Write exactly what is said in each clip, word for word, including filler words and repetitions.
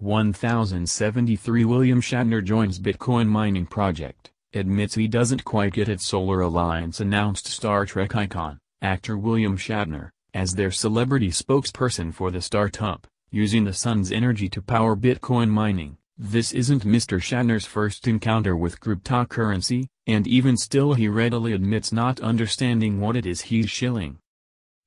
one thousand seventy-three William Shatner joins Bitcoin mining project, admits he doesn't quite get it. Solar Alliance announced Star Trek icon, actor William Shatner, as their celebrity spokesperson for the startup, using the sun's energy to power Bitcoin mining. This isn't Mister Shatner's first encounter with cryptocurrency, and even still he readily admits not understanding what it is he's shilling.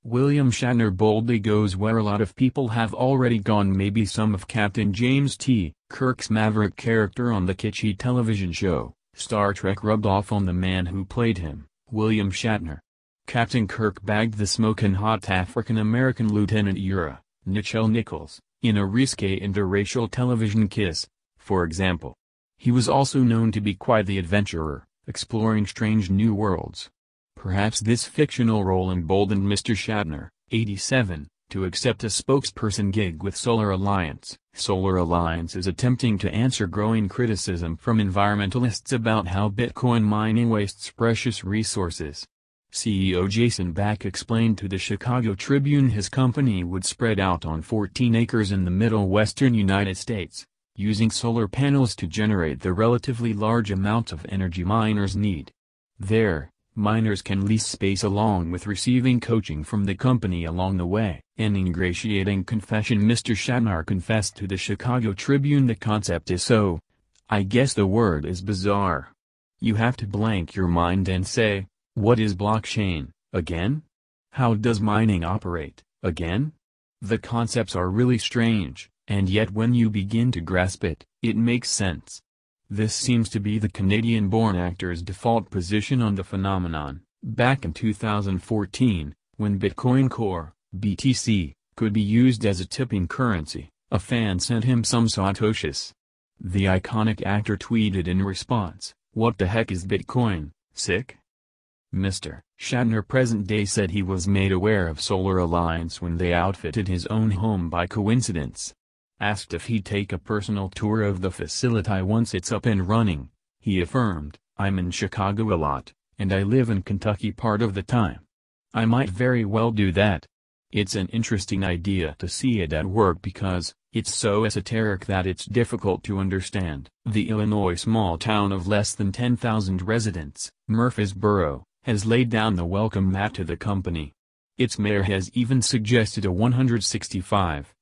William Shatner boldly goes where a lot of people have already gone. Maybe some of Captain James T. Kirk's maverick character on the kitschy television show Star Trek rubbed off on the man who played him, William Shatner. Captain Kirk bagged the smokin' hot African-American Lieutenant Uhura, Nichelle Nichols, in a risque interracial television kiss, for example. He was also known to be quite the adventurer, exploring strange new worlds. Perhaps this fictional role emboldened Mister Shatner, eighty-seven, to accept a spokesperson gig with Solar Alliance. Solar Alliance is attempting to answer growing criticism from environmentalists about how Bitcoin mining wastes precious resources. C E O Jason Back explained to the Chicago Tribune his company would spread out on fourteen acres in the middle western United States, using solar panels to generate the relatively large amounts of energy miners need. There, miners can lease space along with receiving coaching from the company along the way. An ingratiating confession. Mister Shatner confessed to the Chicago Tribune the concept is so, I guess the word is bizarre. You have to blank your mind and say, what is blockchain, again? How does mining operate, again? The concepts are really strange, and yet when you begin to grasp it, it makes sense. This seems to be the Canadian-born actor's default position on the phenomenon. Back in two thousand fourteen, when Bitcoin Core, B T C, could be used as a tipping currency, a fan sent him some satoshis. The iconic actor tweeted in response, "What the heck is Bitcoin, sick?" Mister Shatner present-day said he was made aware of Solar Alliance when they outfitted his own home by coincidence. Asked if he'd take a personal tour of the facility once it's up and running, he affirmed, I'm in Chicago a lot, and I live in Kentucky part of the time. I might very well do that. It's an interesting idea to see it at work because it's so esoteric that it's difficult to understand. The Illinois small town of less than ten thousand residents, Murphysboro, has laid down the welcome mat to the company. Its mayor has even suggested a one hundred sixty-five thousand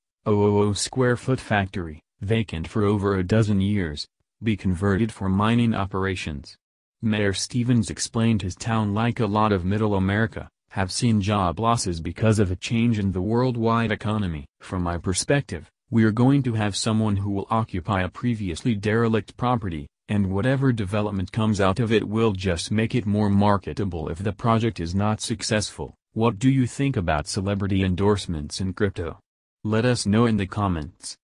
square foot factory, vacant for over a dozen years, be converted for mining operations. Mayor Stevens explained his town, like a lot of middle America, have seen job losses because of a change in the worldwide economy. From my perspective, we're going to have someone who will occupy a previously derelict property, and whatever development comes out of it will just make it more marketable if the project is not successful. What do you think about celebrity endorsements in crypto? Let us know in the comments.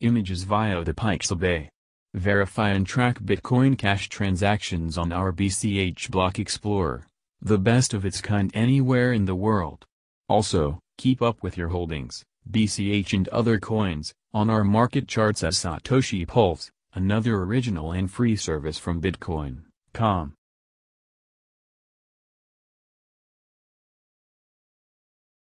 Images via the Pixel Bay. Verify and track Bitcoin Cash transactions on our B C H Block Explorer, the best of its kind anywhere in the world. Also, keep up with your holdings, B C H and other coins, on our market charts as Satoshi Pulse, another original and free service from Bitcoin dot com.